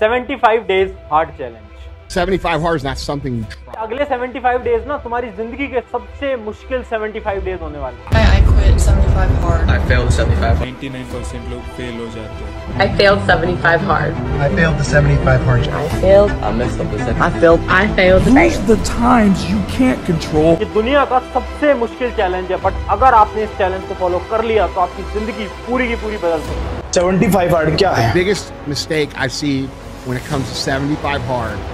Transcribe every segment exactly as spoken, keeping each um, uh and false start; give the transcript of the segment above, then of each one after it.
Seventy five days hard challenge. Seventy five hours, not something you try. अगले seventy five days ना तुम्हारी जिंदगी के सबसे मुश्किल सेवेंटी फाइव डेज होने वाले हैं। I quit seventy five hard. I failed seventy five. ninety-nine percent लोग फेल हो जाते हैं। I failed seventy five hard. I failed the seventy five hard. I failed. I messed up the seventy-five. I failed. I failed. These the times you can't control. ये दुनिया का सबसे मुश्किल challenge है, बट अगर आपने इस चैलेंज को फॉलो कर लिया तो आपकी जिंदगी पूरी की पूरी बदल सकती है। सेवेंटी फाइव hard क्या है? The biggest mistake I see when it comes to seventy five hard.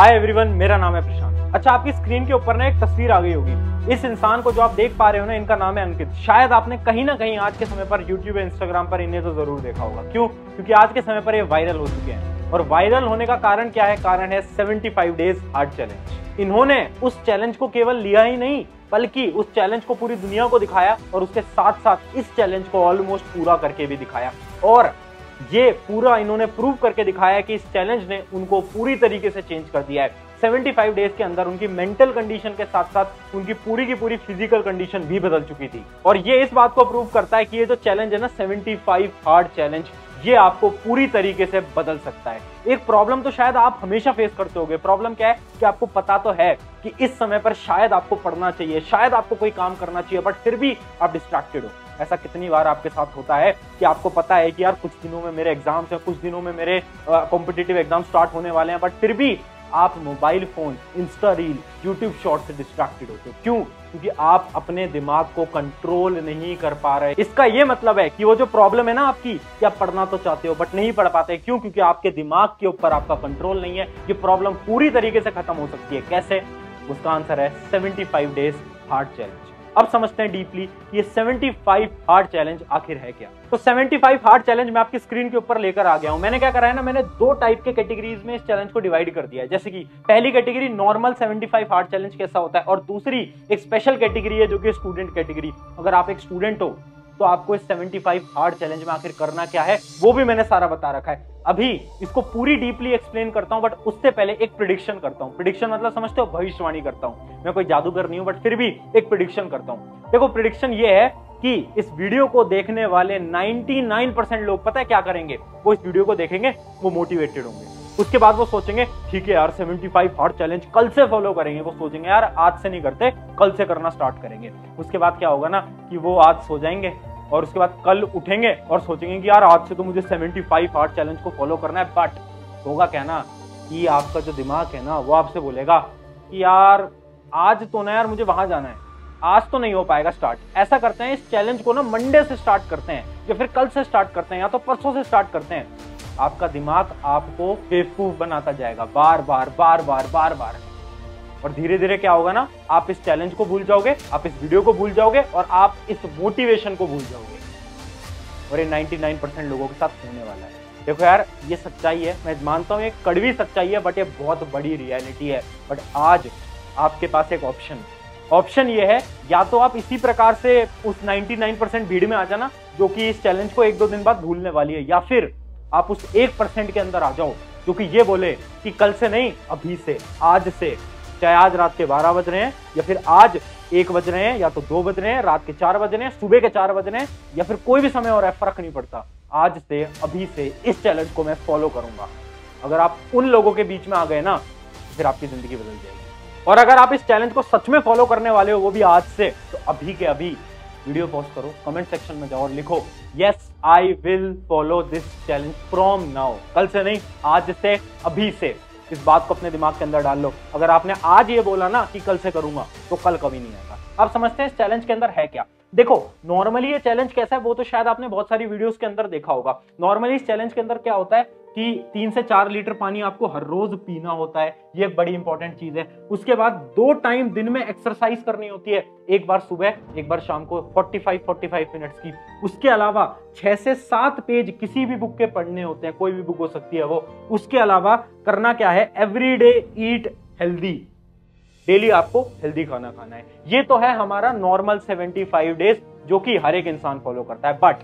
Hi everyone, मेरा नाम है प्रशांत। अच्छा, आपकी स्क्रीन के ऊपर ना एक तस्वीर आ गई होगी। इस इंसान को जो आप देख पा रहे हो ना, इनका नाम है अंकित। शायद आपने कहीं ना कहीं आज के समय पर यूट्यूब या इंस्टाग्राम पर इन्हें तो जरूर देखा होगा। क्यों? क्योंकि आज के समय पर ये वायरल हो चुके हैं। और वायरल होने का कारण क्या है? कारण है seventy five days hard challenge. इन्होंने उस चैलेंज को केवल लिया ही नहीं, बल्कि उस चैलेंज को पूरी दुनिया को दिखाया और उसके साथ साथ इस चैलेंज को ऑलमोस्ट पूरा करके भी दिखाया। और ये पूरा इन्होंने प्रूव करके दिखाया कि इस चैलेंज ने उनको पूरी तरीके से चेंज कर दिया है। सेवेंटी फाइव डेज के अंदर उनकी मेंटल कंडीशन के साथ साथ उनकी पूरी की पूरी फिजिकल कंडीशन भी बदल चुकी थी। और ये इस बात को प्रूव करता है कि ये जो चैलेंज है ना, सेवेंटी फाइव हार्ड चैलेंज, ये आपको पूरी तरीके से बदल सकता है। एक प्रॉब्लम तो शायद आप हमेशा फेस करते होगे। प्रॉब्लम क्या है कि आपको पता तो है कि इस समय पर शायद आपको पढ़ना चाहिए, शायद आपको कोई काम करना चाहिए, बट फिर भी आप डिस्ट्रैक्टेड हो। ऐसा कितनी बार आपके साथ होता है कि आपको पता है कि यार कुछ दिनों में मेरे एग्जाम्स हैं, कुछ दिनों में मेरे कॉम्पिटिटिव एग्जाम स्टार्ट होने वाले हैं, बट फिर भी आप mobile phone, insta reel, YouTube short से डिस्ट्रैक्टेड होते हो। क्यों? क्योंकि आप अपने दिमाग को कंट्रोल नहीं कर पा रहे। इसका ये मतलब है कि वो जो प्रॉब्लम है ना आपकी, कि आप पढ़ना तो चाहते हो बट नहीं पढ़ पाते। क्यों? क्योंकि आपके दिमाग के ऊपर आपका कंट्रोल नहीं है। ये प्रॉब्लम पूरी तरीके से खत्म हो सकती है। कैसे? उसका आंसर है seventy five days hard challenge. अब समझते हैं डीपली कि ये सेवेंटी फाइव हार्ड चैलेंज आखिर है क्या। तो सेवेंटी फाइव हार्ड चैलेंज मैं आपकी स्क्रीन के ऊपर लेकर आ गया हूं। मैंने क्या करा है ना, मैंने दो टाइप के कैटेगरीज में इस चैलेंज को डिवाइड कर दिया है। जैसे कि पहली category normal seventy five hard challenge कैसा होता है, और दूसरी एक स्पेशल कैटेगरी है जो कि स्टूडेंट कैटेगरी। अगर आप एक स्टूडेंट हो तो आपको इस सेवेंटी फाइव हार्ड चैलेंज में आखिर करना क्या है वो भी मैंने सारा बता रखा है। अभी इसको पूरी डीपली एक्सप्लेन करता हूं, बट उससे पहले एक प्रिडिक्शन करता हूं। प्रिडिक्शन मतलब समझते हो, भविष्यवाणी करता हूं। मैं कोई जादूगर नहीं हूं, बट फिर भी एक प्रिडिक्शन करता हूं। देखो, प्रिडिक्शन ये है कि इस वीडियो को देखने वाले निन्यानवे परसेंट लोग पता है क्या करेंगे? वो इस वीडियो को देखेंगे, वो मोटिवेटेड होंगे। उसके बाद वो सोचेंगे ठीक है यार, सेवेंटी फाइव हार्ड चैलेंज कल से फॉलो करेंगे। वो सोचेंगे यार आज से नहीं करते, कल से करना स्टार्ट करेंगे। उसके बाद क्या होगा ना कि वो आज सो जाएंगे और उसके बाद कल उठेंगे और सोचेंगे कि यार आज से तो मुझे सेवेंटी फाइव हार्ड चैलेंज को फॉलो करना है। बट होगा क्या ना कि आपका जो दिमाग है ना, वो आपसे बोलेगा कि यार आज तो ना यार मुझे वहां जाना है, आज तो नहीं हो पाएगा स्टार्ट। ऐसा करते हैं, इस चैलेंज को ना मंडे से स्टार्ट करते हैं, या फिर कल से स्टार्ट करते हैं, या तो परसों से स्टार्ट करते हैं। आपका दिमाग आपको बेवकूफ बनाता जाएगा बार बार बार बार बार बार। और धीरे धीरे क्या होगा ना, आप इस चैलेंज को भूल जाओगे, आप इस वीडियो को भूल जाओगे, और आप इस मोटिवेशन को भूल जाओगे। और ये निन्यानवे परसेंट लोगों के साथ होने वाला है। देखो यार, ये सच्चाई है, मैं मानता हूँ ये कड़वी सच्चाई है, बट ये बहुत बड़ी रियलिटी है। बट आज आपके पास एक ऑप्शन ऑप्शन ये है, या तो आप इसी प्रकार से उस निन्यानवे परसेंट भीड़ में आ जाना जो कि इस चैलेंज को एक दो दिन बाद भूलने वाली है, या फिर आप उस एक परसेंट के अंदर आ जाओ जो कि ये बोले कि कल से नहीं, अभी से, आज से। चाहे आज रात के बारह बज रहे हैं, या फिर आज एक बज रहे हैं, या तो दो बज रहे हैं, रात के चार बज रहे हैं, सुबह के चार बज रहे हैं, या फिर कोई भी समय हो रहा है, फर्क नहीं पड़ता। आज से, अभी से इस चैलेंज को मैं फॉलो करूंगा। अगर आप उन लोगों के बीच में आ गए ना, फिर आपकी जिंदगी बदल जाएगी। और अगर आप इस चैलेंज को सच में फॉलो करने वाले हो, वो भी आज से, तो अभी के अभी वीडियो पॉज करो, कमेंट सेक्शन में जाओ और लिखो yes I will follow this challenge from now. कल से नहीं, आज से, अभी से। इस बात को अपने दिमाग के अंदर डाल लो। अगर आपने आज ये बोला ना कि कल से करूंगा, तो कल कभी नहीं आएगा। अब समझते हैं इस चैलेंज के अंदर है क्या। देखो, नॉर्मली ये चैलेंज कैसा है वो तो शायद आपने बहुत सारी वीडियोस के अंदर देखा होगा। नॉर्मली इस चैलेंज के अंदर क्या होता है कि तीन से चार लीटर पानी आपको हर रोज पीना होता है। ये बड़ी इंपॉर्टेंट चीज है। उसके बाद दो टाइम दिन में एक्सरसाइज करनी होती है, एक बार सुबह, एक बार शाम को, पैंतालीस पैंतालीस मिनट्स की। उसके अलावा छह से सात पेज किसी भी बुक के पढ़ने होते हैं, कोई भी बुक हो सकती है वो। उसके अलावा करना क्या है, every day eat healthy. Daily आपको हेल्दी खाना खाना है। ये तो है हमारा नॉर्मल सेवेंटी फाइव डेज जो कि हर एक इंसान फॉलो करता है। बट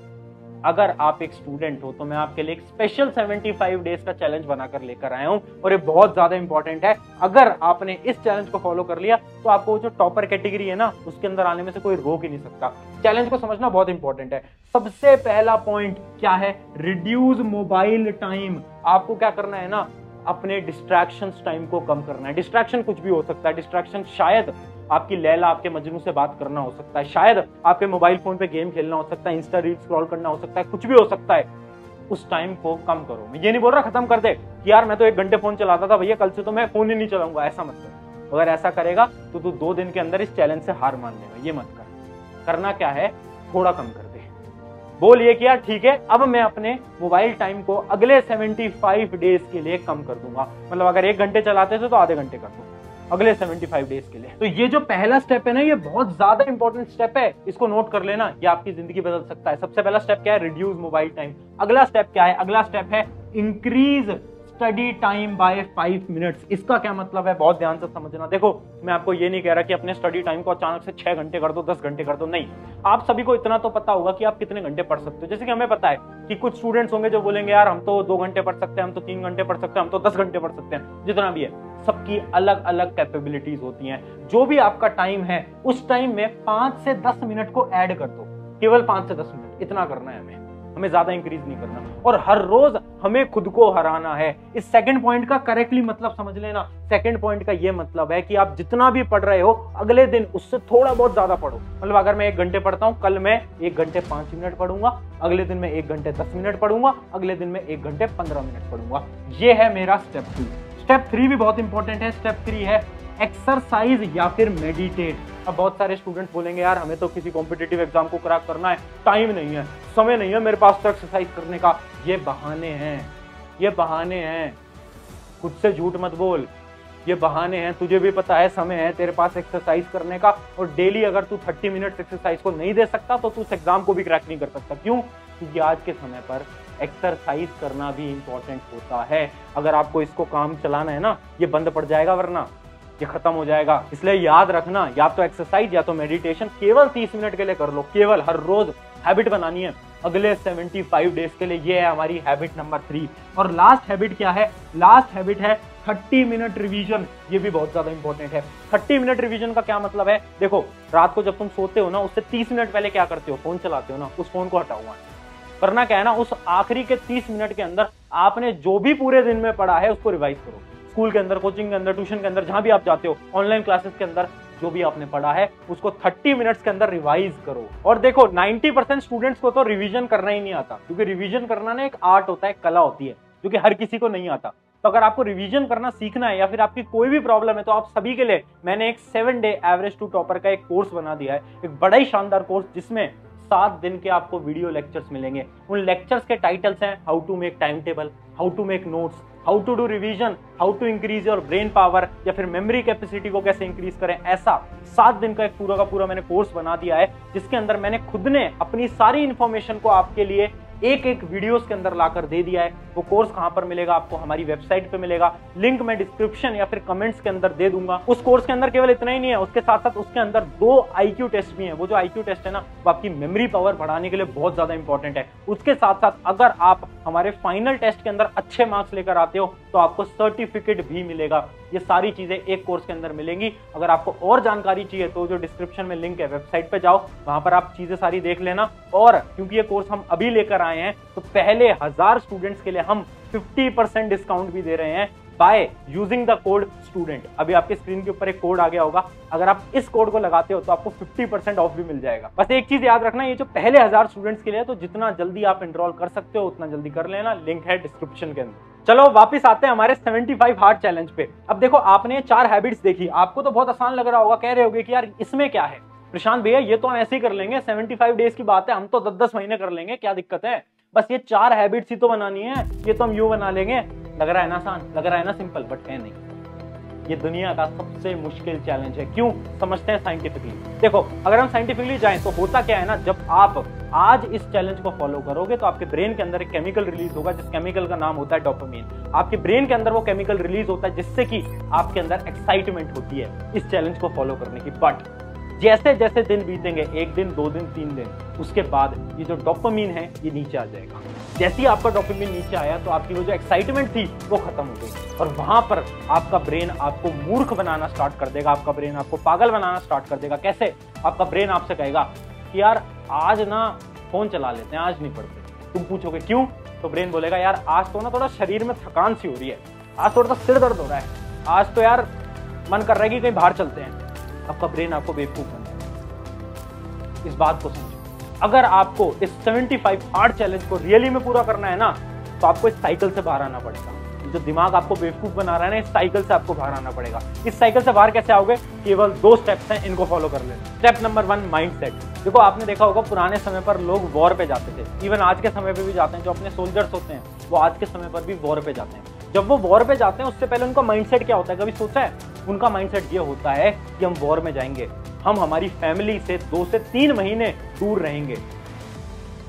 अगर आप एक स्टूडेंट हो तो मैं आपके लिए एक स्पेशल पचहत्तर डेज का चैलेंज बनाकर लेकर आया हूं और ये बहुत ज्यादा इंपॉर्टेंट है। अगर आपने इस चैलेंज को फॉलो कर लिया तो आपको वो जो टॉपर कैटेगरी है ना उसके अंदर आने में से कोई रोक ही नहीं सकता। चैलेंज को समझना बहुत इंपॉर्टेंट है। सबसे पहला पॉइंट क्या है? Reduce mobile time. आपको क्या करना है ना, अपने डिस्ट्रैक्शंस टाइम को कम करना है। डिस्ट्रैक्शन कुछ भी हो सकता है। डिस्ट्रैक्शन शायद आपकी लैला, आपके मजनू से बात करना हो सकता है, शायद आपके मोबाइल फोन पे गेम खेलना हो सकता है, इंस्टा रील स्क्रॉल करना हो सकता है, कुछ भी हो सकता है। उस टाइम को कम करो। मैं ये नहीं बोल रहा खत्म कर दे कि यार मैं तो एक घंटे फोन चलाता था भैया, कल से तो मैं फोन ही नहीं चलाऊंगा, ऐसा मत कर। अगर ऐसा करेगा तो तू दो दिन के अंदर इस चैलेंज से हार मान लेगा। ये मत कर। करना क्या है, थोड़ा कम कर दे। बोल ये कि यार ठीक है, अब मैं अपने मोबाइल टाइम को अगले पचहत्तर डेज के लिए कम कर दूंगा। मतलब अगर एक घंटे चलाते थे तो आधे घंटे कर दूंगा अगले पचहत्तर डेज के लिए। तो ये जो पहला स्टेप है ना, ये बहुत ज्यादा इंपॉर्टेंट स्टेप है। इसको नोट कर लेना, ये आपकी जिंदगी बदल सकता है। सबसे पहला स्टेप क्या है? Reduce mobile time. अगला स्टेप क्या है? अगला स्टेप है increase study time by five minutes. इसका क्या मतलब है, बहुत ध्यान से समझना। देखो मैं आपको ये नहीं कह रहा कि अपने स्टडी टाइम को अचानक से छह घंटे कर दो, दस घंटे कर दो, नहीं। आप सभी को इतना तो पता होगा कि आप कितने घंटे पढ़ सकते हो। जैसे कि हमें पता है कि कुछ स्टूडेंट्स होंगे जो बोलेंगे यार हम तो दो घंटे पढ़ सकते हैं, हम तो तीन घंटे पढ़ सकते हैं, हम तो दस घंटे पढ़ सकते हैं। जितना भी है, सबकी अलग अलग कैपेबिलिटीज होती हैं। जो भी आपका टाइम है उस टाइम में पांच से दस मिनट को ऐड कर दो, केवल पांच से दस मिनट इतना करना है हमें। हमें ज्यादा इंक्रीज नहीं करना और हर रोज हमें खुद को हराना है। इस सेकंड पॉइंट का करेक्टली मतलब समझ लेना। सेकंड पॉइंट का ये मतलब है कि आप जितना भी पढ़ रहे हो अगले दिन उससे थोड़ा बहुत ज्यादा पढ़ो। मतलब अगर मैं एक घंटे पढ़ता हूँ, कल मैं एक घंटे पांच मिनट पढ़ूंगा, अगले दिन मैं एक घंटे दस मिनट पढ़ूंगा, अगले दिन मैं एक घंटे पंद्रह मिनट पढ़ूंगा। ये है मेरा स्टेप टू। स्टेप थ्री भी बहुत इंपॉर्टेंट है। स्टेप थ्री है एक्सरसाइज या फिर मेडिटेट। अब बहुत सारे स्टूडेंट बोलेंगे यार हमें तो किसी कॉम्पिटिटिव एग्जाम को क्रैक करना है, टाइम नहीं है, समय नहीं है मेरे पास तो एक्सरसाइज करने का। ये बहाने हैं, ये बहाने हैं। खुद से झूठ मत बोल, ये बहाने हैं। तुझे भी पता है समय है तेरे पास एक्सरसाइज करने का, और डेली अगर तू थर्टी मिनट्स एक्सरसाइज को नहीं दे सकता तो तू उस एग्जाम को भी क्रैक नहीं कर सकता। क्यों? क्योंकि आज के समय पर एक्सरसाइज करना भी इंपॉर्टेंट होता है। अगर आपको इसको काम चलाना है ना, ये बंद पड़ जाएगा वरना ये खत्म हो जाएगा। इसलिए याद रखना, या तो एक्सरसाइज या तो मेडिटेशन केवल तीस मिनट के लिए कर लो, केवल। हर रोज हैबिट बनानी है अगले पचहत्तर डेज के लिए। ये है हमारी हैबिट नंबर थ्री। और लास्ट हैबिट क्या है? लास्ट हैबिट है तीस मिनट रिवीजन। ये भी बहुत ज्यादा इंपॉर्टेंट है। तीस मिनट रिवीजन का क्या मतलब है? देखो रात को जब तुम सोते हो ना उससे तीस मिनट पहले क्या करते हो? फोन चलाते हो ना, उस फोन को हटाओ। करना क्या है ना, उस आखिरी के तीस मिनट के अंदर आपने जो भी पूरे दिन में पढ़ा है उसको रिवाइज करो। स्कूल के अंदर, कोचिंग के अंदर, ट्यूशन के अंदर, जहां भी आप जाते हो, ऑनलाइन क्लासेस के अंदर जो भी आपने पढ़ा है उसको तीस मिनट्स के अंदर रिवाइज करो। और देखो नब्बे परसेंट स्टूडेंट्स को तो रिवीजन करना ही नहीं आता, क्योंकि रिवीजन करना ना एक आर्ट होता है, एक कला होती है जो कि हर किसी को नहीं आता। तो अगर आपको रिवीजन करना सीखना है या फिर आपकी कोई भी प्रॉब्लम है तो आप सभी के लिए मैंने एक seven day average to topper का एक कोर्स बना दिया है। एक बड़ा ही शानदार कोर्स जिसमें सात दिन के आपको वीडियो लेक्चर्स मिलेंगे। उन लेक्चर्स के टाइटल्स हैं how to make time table, how to make notes, how to do revision, how to increase your brain power, या फिर मेमोरी कैपेसिटी को कैसे इंक्रीज करें। ऐसा सात दिन का एक पूरा का पूरा मैंने कोर्स बना दिया है, जिसके अंदर मैंने खुद ने अपनी सारी इन्फॉर्मेशन को आपके लिए एक एक वीडियोस के अंदर लाकर दे दिया है। वो कोर्स कहाँ पर मिलेगा आपको? हमारी वेबसाइट पे मिलेगा। लिंक मैं डिस्क्रिप्शन या फिर कमेंट्स के अंदर दे दूंगा। उस कोर्स के अंदर केवल इतना ही नहीं है, उसके साथ साथ उसके अंदर दो आईक्यू टेस्ट भी हैं। वो जो आईक्यू टेस्ट है ना वो आपकी मेमोरी पावर बढ़ाने के लिए बहुत ज्यादा इंपॉर्टेंट है। उसके साथ साथ अगर आप हमारे फाइनल टेस्ट के अंदर अच्छे मार्क्स लेकर आते हो तो आपको सर्टिफिकेट भी मिलेगा। ये सारी चीजें एक कोर्स के अंदर मिलेंगी। अगर आपको और जानकारी चाहिए तो जो डिस्क्रिप्शन में लिंक है वेबसाइट पे जाओ, वहां पर आप चीजें सारी देख लेना। और क्योंकि ये कोर्स हम अभी लेकर आए हैं तो पहले हजार स्टूडेंट्स के लिए हम पचास परसेंट डिस्काउंट भी दे रहे हैं by using the code student. अभी आपके स्क्रीन के ऊपर एक कोड आ गया होगा, अगर आप इस कोड को लगाते हो तो आपको पचास परसेंट ऑफ भी मिल जाएगा। बस एक चीज याद रखना, ये जो पहले हजार स्टूडेंट्स के लिए है तो जितना जल्दी आप एनरोल कर सकते हो उतना जल्दी कर लेना। लिंक है डिस्क्रिप्शन के अंदर। चलो वापस आते हैं हमारे पचहत्तर हार्ड चैलेंज पे। अब देखो आपने चार हैबिट्स देखी, आपको तो बहुत आसान लग रहा होगा, कह रहे होगे कि यार इसमें क्या है प्रशांत भैया, ये तो हम ऐसे ही कर लेंगे, पचहत्तर डेज की बात है, हम तो दस दस महीने कर लेंगे, क्या दिक्कत है, बस ये चार हैबिट्स ही तो बनानी है, ये तो हम यूं बना लेंगे। लग रहा है ना आसान, लग रहा है ना सिंपल, बट है नहीं। ये दुनिया का सबसे मुश्किल चैलेंज है। क्यों? समझते हैं साइंटिफिकली। देखो अगर हम साइंटिफिकली जाएं तो होता क्या है ना, जब आप आज इस चैलेंज को फॉलो करोगे तो आपके ब्रेन के अंदर एक केमिकल रिलीज होगा जिस केमिकल का नाम होता है डोपामाइन। आपके ब्रेन के अंदर वो केमिकल रिलीज होता है जिससे कि आपके अंदर एक्साइटमेंट होती है इस चैलेंज को फॉलो करने की। बट जैसे जैसे दिन बीतेंगे, एक दिन, दो दिन, तीन दिन, उसके बाद ये जो डोपामिन है ये नीचे आ जाएगा। जैसे ही आपका डोपामिन नीचे आया तो आपकी वो जो एक्साइटमेंट थी वो खत्म हो गई और वहां पर आपका ब्रेन आपको मूर्ख बनाना स्टार्ट कर देगा, आपका ब्रेन आपको पागल बनाना स्टार्ट कर देगा। कैसे? आपका ब्रेन आपसे कहेगा कि यार आज ना फोन चला लेते हैं, आज नहीं पढ़ते। तुम पूछोगे क्यों? तो ब्रेन बोलेगा यार आज तो ना थोड़ा शरीर में थकान सी हो रही है, आज थोड़ा सा सिर दर्द हो रहा है, आज तो यार मन कर रहा है कि कहीं बाहर चलते हैं। आपका ब्रेन आपको बेवकूफ बना देगा। इस बात को समझो, अगर आपको इस पचहत्तर हार्ड चैलेंज को रियली में पूरा करना है ना, तो आपको इस साइकिल से बाहर आना पड़ेगा। जो दिमाग आपको बेवकूफ बना रहा है ना, इस साइकिल से आपको बाहर आना पड़ेगा। इस साइकिल से बाहर कैसे आओगे? केवल दो स्टेप्स हैं, इनको फॉलो कर लेना। Step number one, mindset. देखो आपने देखा होगा पुराने समय पर लोग वॉर पे जाते थे, इवन आज के समय पर भी जाते हैं। जो अपने सोल्जर्स होते हैं वो आज के समय पर भी वॉर पे जाते हैं। जब वो वॉर पे जाते हैं उससे पहले उनका माइंडसेट क्या होता है, कभी सोचा है? उनका माइंडसेट ये होता है कि हम वॉर में जाएंगे, हम हमारी फैमिली से दो से तीन महीने दूर रहेंगे।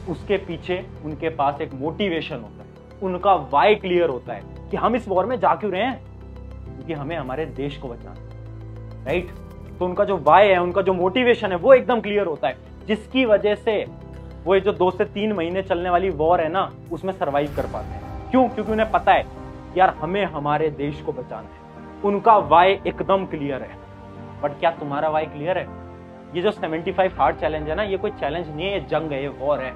उसके पीछे उनके पास एक मोटिवेशन होता है, उनका वाई क्लियर होता है कि हम इस वॉर में जा क्यों रहे हैं, क्योंकि हमें हमारे देश को बचाना है, राइट? तो उनका जो वाई है, उनका जो मोटिवेशन है वो एकदम क्लियर होता है, जिसकी वजह से वो जो दो से तीन महीने चलने वाली वॉर है ना, उसमें सर्वाइव कर पाते हैं। क्यों? क्योंकि उन्हें पता है यार हमें हमारे देश को बचाना है। उनका वाई एकदम क्लियर है। बट क्या तुम्हारा वाई क्लियर है? ये जो पचहत्तर हार्ड चैलेंज है ना, ये कोई चैलेंज नहीं है, ये जंग है, ये वॉर है।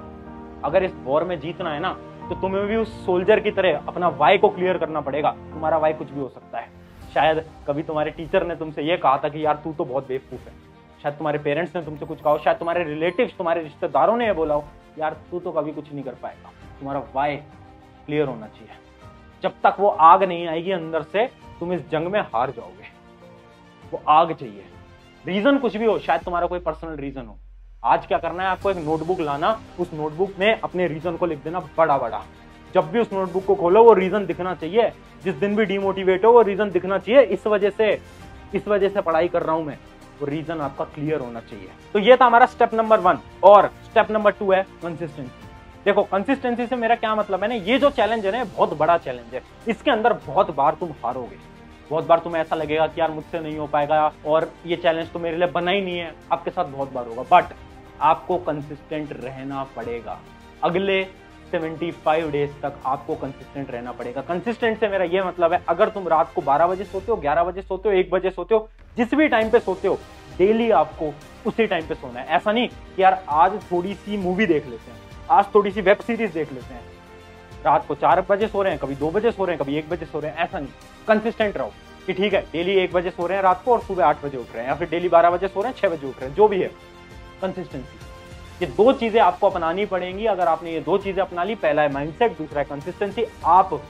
अगर इस वॉर में जीतना है ना, तो तुम्हें भी उस सोल्जर की तरह अपना वाई को क्लियर करना पड़ेगा। तुम्हारा वाई कुछ भी हो सकता है। शायद कभी तुम्हारे टीचर ने तुमसे ये कहा था कि यार तू तो बहुत बेवकूफ है, शायद तुम्हारे पेरेंट्स ने तुमसे कुछ कहा, शायद तुम्हारे रिलेटिव्स, तुम्हारे रिश्तेदारों ने यह बोला हो यार तू तो कभी कुछ नहीं कर पाएगा। तुम्हारा वाई क्लियर होना चाहिए। जब तक वो आग नहीं आएगी अंदर से, तुम इस जंग में हार जाओगे। वो आग चाहिए। रीजन कुछ भी हो, शायद तुम्हारा कोई पर्सनल रीजन हो। आज क्या करना है आपको, एक नोटबुक लाना, उस नोटबुक में अपने रीजन को लिख देना बड़ा बड़ा। जब भी उस नोटबुक को खोलो वो रीजन दिखना चाहिए। जिस दिन भी डिमोटिवेट हो वो रीजन दिखना चाहिए, इस वजह से इस वजह से पढ़ाई कर रहा हूं मैं, वो रीजन आपका क्लियर होना चाहिए। तो ये था हमारा स्टेप नंबर वन। और स्टेप नंबर टू है कंसिस्टेंसी। देखो कंसिस्टेंसी से मेरा क्या मतलब है ना, ये जो चैलेंज है ना बहुत बड़ा चैलेंज है, इसके अंदर बहुत बार तुम हारोगे, बहुत बार तुम्हें ऐसा लगेगा कि यार मुझसे नहीं हो पाएगा और ये चैलेंज तो मेरे लिए बना ही नहीं है। आपके साथ बहुत बार होगा, बट आपको कंसिस्टेंट रहना पड़ेगा। अगले पचहत्तर डेज तक आपको कंसिस्टेंट रहना पड़ेगा। कंसिस्टेंट से मेरा ये मतलब है, अगर तुम रात को बारह बजे सोते हो, ग्यारह बजे सोते हो, एक बजे सोते हो, जिस भी टाइम पे सोते हो, डेली आपको उसी टाइम पे सोना है। ऐसा नहीं कि यार आज थोड़ी सी मूवी देख लेते हैं, आज थोड़ी सी वेब सीरीज देख लेते हैं, रात को चार बजे सो रहे हैं, कभी दो बजे सो रहे हैं, कभी एक बजे सो रहे हैं। ऐसा नहीं, कंसिस्टेंट रहो कि ठीक है डेली एक बजे सो रहे हैं रात को और सुबह आठ बजे उठ रहे हैं, या फिर डेली बारह बजे सो रहे हैं, छह बजे उठ रहे हैं, जो भी है, कंसिस्टेंसी। ये दो चीजें आपको अपनानी पड़ेंगी। अगर आपने ये दो चीजें अपना ली, पहला है माइंडसेट, दूसरा है कंसिस्टेंसी, आप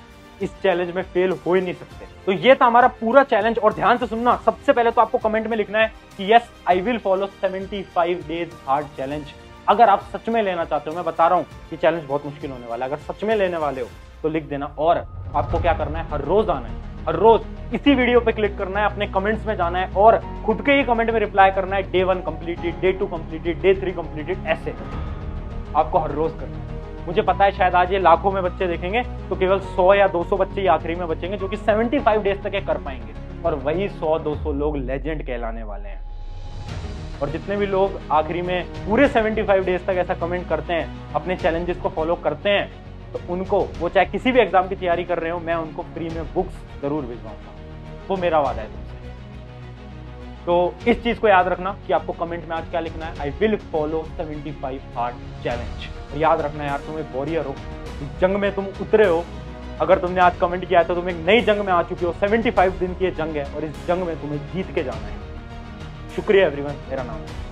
इस चैलेंज में फेल हो ही नहीं सकते। तो ये था हमारा पूरा चैलेंज। और ध्यान से सुनना, सबसे पहले तो आपको कमेंट में लिखना है कि यस आई विल फॉलो पचहत्तर डेज हार्ड चैलेंज। अगर आप सच में लेना चाहते हो, मैं बता रहा हूँ ये चैलेंज बहुत मुश्किल होने वाला है, अगर सच में लेने वाले हो तो लिख देना। और आपको क्या करना है, हर रोज आना है, हर रोज इसी वीडियो पे क्लिक करना है, अपने कमेंट्स में जाना है और खुद के ही कमेंट में रिप्लाई करना है। Day one completed, day two completed, day three completed, ऐसे आपको हर रोज करना है। मुझे पता है शायद आज ये लाखों में बच्चे देखेंगे तो केवल सौ या दो सौ बच्चे आखिरी में बचेंगे जो कि सेवेंटी फाइव डेज तक कर पाएंगे, और वही सौ दो सौ लोग लेजेंड कहलाने वाले हैं। और जितने भी लोग आखिरी में पूरे पचहत्तर डेज तक ऐसा कमेंट करते हैं, अपने चैलेंजेस को फॉलो करते हैं, तो उनको, वो चाहे किसी भी एग्जाम की तैयारी कर रहे हो, मैं उनको फ्री में बुक्स जरूर भिजवाऊंगा, वो मेरा वादा है तुमसे। तो इस चीज को याद रखना कि आपको कमेंट में आज क्या लिखना है, आई विल फॉलो पचहत्तर हार्ड चैलेंज। याद रखना यार, तुम एक वॉरियर हो, जंग में तुम उतरे हो। अगर तुमने आज कमेंट किया है तो तुम एक नई जंग में आ चुकी हो। पचहत्तर दिन की ये जंग है और इस जंग में तुम्हें जीत के जाना है। शुक्रिया एवरीवन, मेरा नाम है।